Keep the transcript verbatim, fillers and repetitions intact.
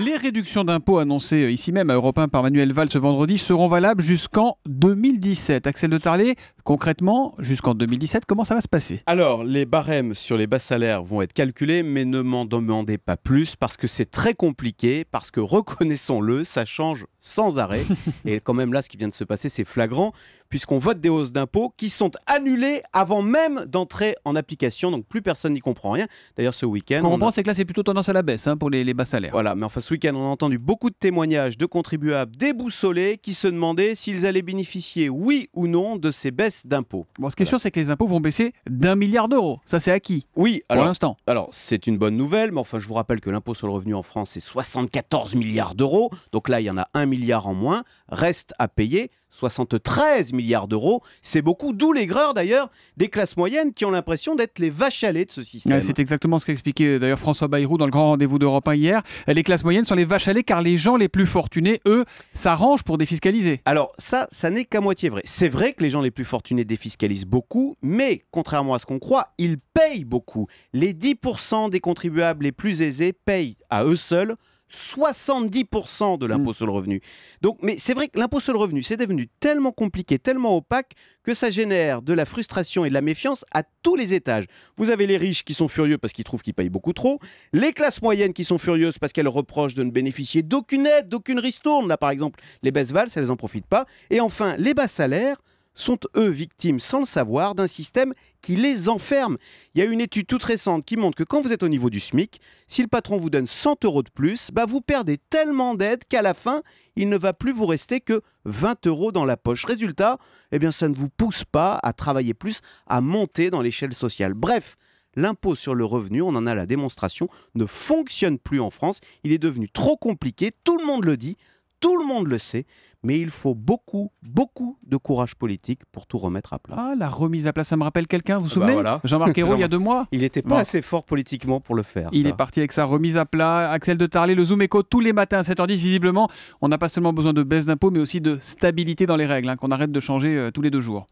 Les réductions d'impôts annoncées ici même à Europe un par Manuel Valls ce vendredi seront valables jusqu'en deux mille dix-sept. Axel de Tarlé, concrètement, jusqu'en deux mille dix-sept, comment ça va se passer? Alors, les barèmes sur les bas salaires vont être calculés, mais ne m'en demandez pas plus parce que c'est très compliqué, parce que reconnaissons-le, ça change sans arrêt. Et quand même là, ce qui vient de se passer, c'est flagrant, puisqu'on vote des hausses d'impôts qui sont annulées avant même d'entrer en application, donc plus personne n'y comprend rien. D'ailleurs, ce week-end... Ce qu'on comprend, a... c'est que là, c'est plutôt tendance à la baisse hein, pour les, les bas salaires. Voilà, mais enfin, ce week-end, on a entendu beaucoup de témoignages de contribuables déboussolés qui se demandaient s'ils allaient bénéficier, oui ou non, de ces baisses d'impôts. Bon, ce qui est voilà. sûr, c'est que les impôts vont baisser d'un milliard d'euros. Ça, c'est acquis. Oui, alors, pour l'instant. Alors, c'est une bonne nouvelle, mais enfin, je vous rappelle que l'impôt sur le revenu en France, c'est soixante-quatorze milliards d'euros. Donc là, il y en a un milliard en moins. Reste à payer. soixante-treize milliards d'euros, c'est beaucoup, d'où l'aigreur d'ailleurs des classes moyennes qui ont l'impression d'être les vaches à lait de ce système. Ouais, c'est exactement ce qu'expliquait d'ailleurs François Bayrou dans le Grand Rendez-vous d'Europe un hier. Les classes moyennes sont les vaches à lait car les gens les plus fortunés, eux, s'arrangent pour défiscaliser. Alors ça, ça n'est qu'à moitié vrai. C'est vrai que les gens les plus fortunés défiscalisent beaucoup, mais contrairement à ce qu'on croit, ils payent beaucoup. Les dix pour cent des contribuables les plus aisés payent à eux seuls soixante-dix pour cent de l'impôt sur le revenu. Donc, mais c'est vrai que l'impôt sur le revenu, c'est devenu tellement compliqué, tellement opaque, que ça génère de la frustration et de la méfiance à tous les étages. Vous avez les riches qui sont furieux parce qu'ils trouvent qu'ils payent beaucoup trop, les classes moyennes qui sont furieuses parce qu'elles reprochent de ne bénéficier d'aucune aide, d'aucune ristourne. Là, par exemple, les baisses Valls, elles n'en profitent pas. Et enfin, les bas salaires sont eux victimes, sans le savoir, d'un système qui les enferme. Il y a une étude toute récente qui montre que quand vous êtes au niveau du SMIC, si le patron vous donne cent euros de plus, bah vous perdez tellement d'aide qu'à la fin, il ne va plus vous rester que vingt euros dans la poche. Résultat, eh bien, ça ne vous pousse pas à travailler plus, à monter dans l'échelle sociale. Bref, l'impôt sur le revenu, on en a la démonstration, ne fonctionne plus en France. Il est devenu trop compliqué, tout le monde le dit, tout le monde le sait, mais il faut beaucoup, beaucoup de courage politique pour tout remettre à plat. Ah, la remise à plat, ça me rappelle quelqu'un, vous vous souvenez? Bah voilà. Jean-Marc Ayrault, Jean il y a deux mois. Il n'était pas bon. assez fort politiquement pour le faire. Il ça. est parti avec sa remise à plat. Axel de Tarlé, le zoom éco, tous les matins à sept heures dix, visiblement, on n'a pas seulement besoin de baisse d'impôts, mais aussi de stabilité dans les règles, hein, qu'on arrête de changer euh, tous les deux jours.